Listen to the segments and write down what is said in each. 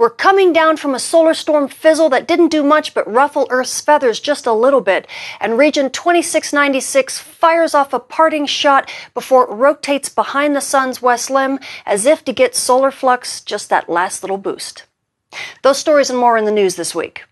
We're coming down from a solar storm fizzle that didn't do much but ruffle Earth's feathers just a little bit, and Region 2696 fires off a parting shot before it rotates behind the sun's west limb as if to get solar flux just that last little boost. Those stories and more in the news this week.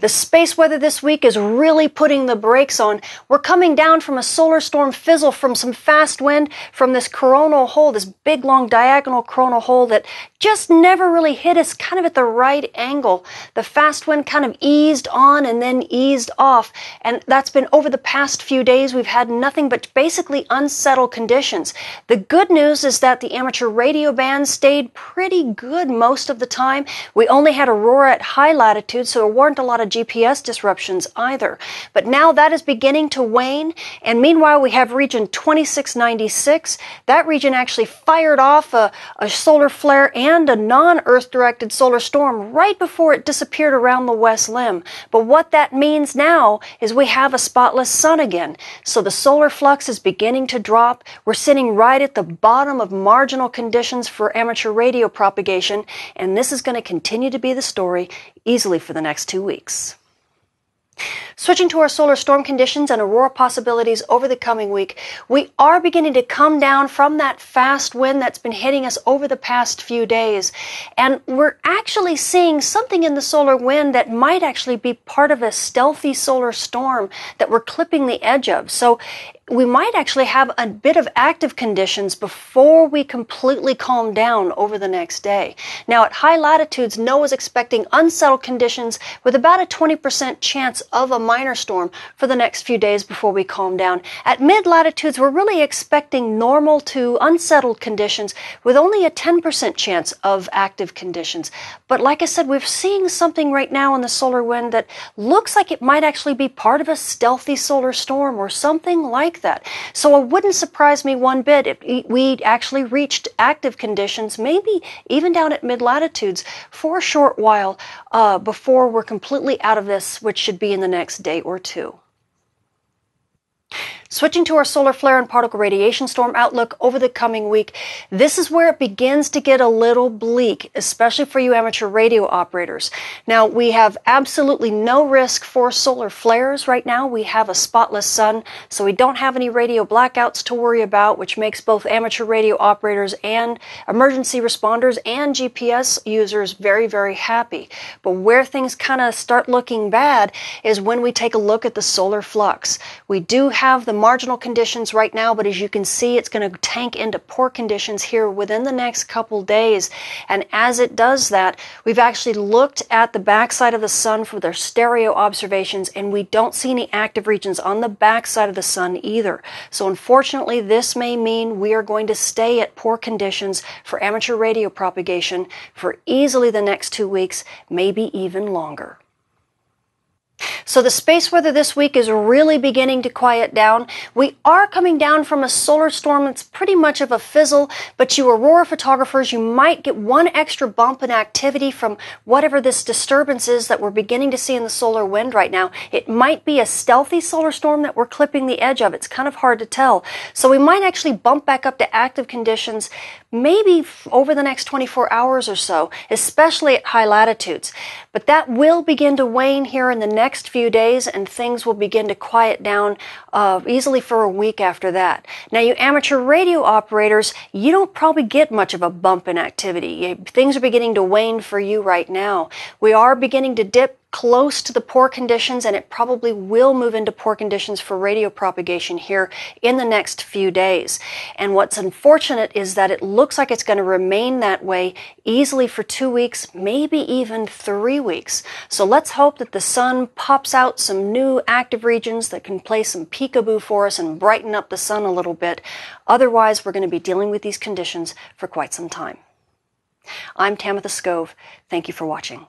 The space weather this week is really putting the brakes on. We're coming down from a solar storm fizzle, from some fast wind, from this coronal hole, this big, long, diagonal coronal hole that just never really hit us, kind of at the right angle. The fast wind kind of eased on and then eased off, and that's been over the past few days. We've had nothing but basically unsettled conditions. The good news is that the amateur radio band stayed pretty good most of the time. We only had aurora at high latitude, so there weren't a lot of GPS disruptions either. But now that is beginning to wane, and meanwhile we have Region 2696. That region actually fired off a solar flare and a non-Earth directed solar storm right before it disappeared around the west limb. But what that means now is we have a spotless sun again. So the solar flux is beginning to drop. We're sitting right at the bottom of marginal conditions for amateur radio propagation, and this is going to continue to be the story easily for the next 2 weeks. Switching to our solar storm conditions and aurora possibilities over the coming week, we are beginning to come down from that fast wind that's been hitting us over the past few days. And we're actually seeing something in the solar wind that might actually be part of a stealthy solar storm that we're clipping the edge of. So we might actually have a bit of active conditions before we completely calm down over the next day. Now, at high latitudes, NOAA's expecting unsettled conditions with about a 20% chance of a minor storm for the next few days before we calm down. At mid-latitudes, we're really expecting normal to unsettled conditions with only a 10% chance of active conditions. But like I said, we're seeing something right now in the solar wind that looks like it might actually be part of a stealthy solar storm or something like that. So it wouldn't surprise me one bit if we actually reached active conditions, maybe even down at mid-latitudes for a short while before we're completely out of this, which should be in the next day or two. Switching to our solar flare and particle radiation storm outlook over the coming week, this is where it begins to get a little bleak, especially for you amateur radio operators. Now, we have absolutely no risk for solar flares right now. We have a spotless sun, so we don't have any radio blackouts to worry about, which makes both amateur radio operators and emergency responders and GPS users very, very happy. But where things kind of start looking bad is when we take a look at the solar flux. We do have the marginal conditions right now, but as you can see, it's going to tank into poor conditions here within the next couple days. And as it does that, we've actually looked at the backside of the sun for their stereo observations, and we don't see any active regions on the backside of the sun either. So unfortunately, this may mean we are going to stay at poor conditions for amateur radio propagation for easily the next 2 weeks, maybe even longer. So the space weather this week is really beginning to quiet down. We are coming down from a solar storm that's pretty much of a fizzle, but you aurora photographers, you might get one extra bump in activity from whatever this disturbance is that we're beginning to see in the solar wind right now. It might be a stealthy solar storm that we're clipping the edge of. It's kind of hard to tell. So we might actually bump back up to active conditions maybe over the next 24 hours or so, especially at high latitudes. But that will begin to wane here in the next few days, and things will begin to quiet down easily for a week after that. Now, you amateur radio operators, you don't probably get much of a bump in activity. Things are beginning to wane for you right now. We are beginning to dip close to the poor conditions, and it probably will move into poor conditions for radio propagation here in the next few days. And what's unfortunate is that it looks like it's going to remain that way easily for 2 weeks, maybe even 3 weeks. So let's hope that the sun pops out some new active regions that can play some peekaboo for us and brighten up the sun a little bit. Otherwise, we're going to be dealing with these conditions for quite some time. I'm Tamitha Skov. Thank you for watching.